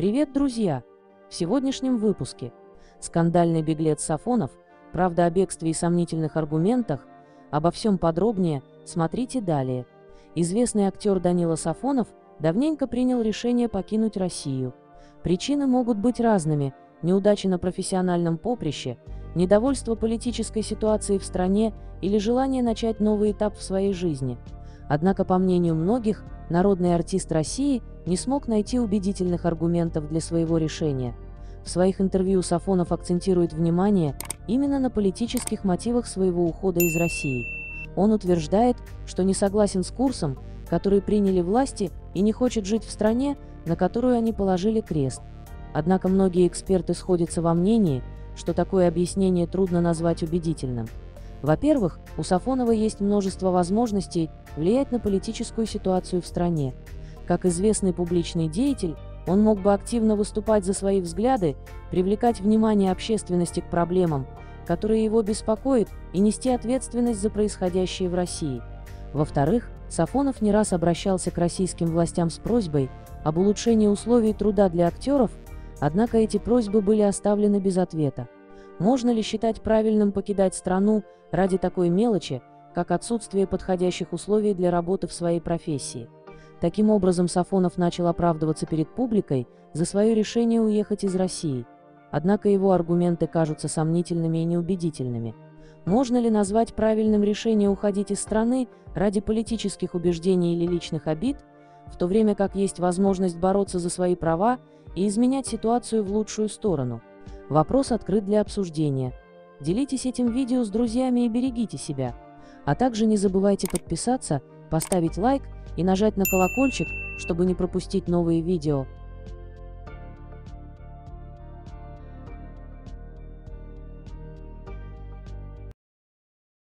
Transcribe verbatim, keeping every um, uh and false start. Привет, друзья! В сегодняшнем выпуске скандальный беглец Сафонов, правда о бегстве и сомнительных аргументах, обо всем подробнее смотрите далее. Известный актер Данила Сафонов давненько принял решение покинуть Россию. Причины могут быть разными: неудачи на профессиональном поприще, недовольство политической ситуации в стране или желание начать новый этап в своей жизни. Однако, по мнению многих, народный артист России не смог найти убедительных аргументов для своего решения. В своих интервью Сафонов акцентирует внимание именно на политических мотивах своего ухода из России. Он утверждает, что не согласен с курсом, который приняли власти, и не хочет жить в стране, на которую они положили крест. Однако многие эксперты сходятся во мнении, что такое объяснение трудно назвать убедительным. Во-первых, у Сафонова есть множество возможностей влиять на политическую ситуацию в стране. Как известный публичный деятель, он мог бы активно выступать за свои взгляды, привлекать внимание общественности к проблемам, которые его беспокоят, и нести ответственность за происходящее в России. Во-вторых, Сафонов не раз обращался к российским властям с просьбой об улучшении условий труда для актеров, однако эти просьбы были оставлены без ответа. Можно ли считать правильным покидать страну ради такой мелочи, как отсутствие подходящих условий для работы в своей профессии? Таким образом, Сафонов начал оправдываться перед публикой за свое решение уехать из России. Однако его аргументы кажутся сомнительными и неубедительными. Можно ли назвать правильным решение уходить из страны ради политических убеждений или личных обид, в то время как есть возможность бороться за свои права и изменять ситуацию в лучшую сторону? Вопрос открыт для обсуждения. Делитесь этим видео с друзьями и берегите себя. А также не забывайте подписаться, поставить лайк и нажать на колокольчик, чтобы не пропустить новые видео.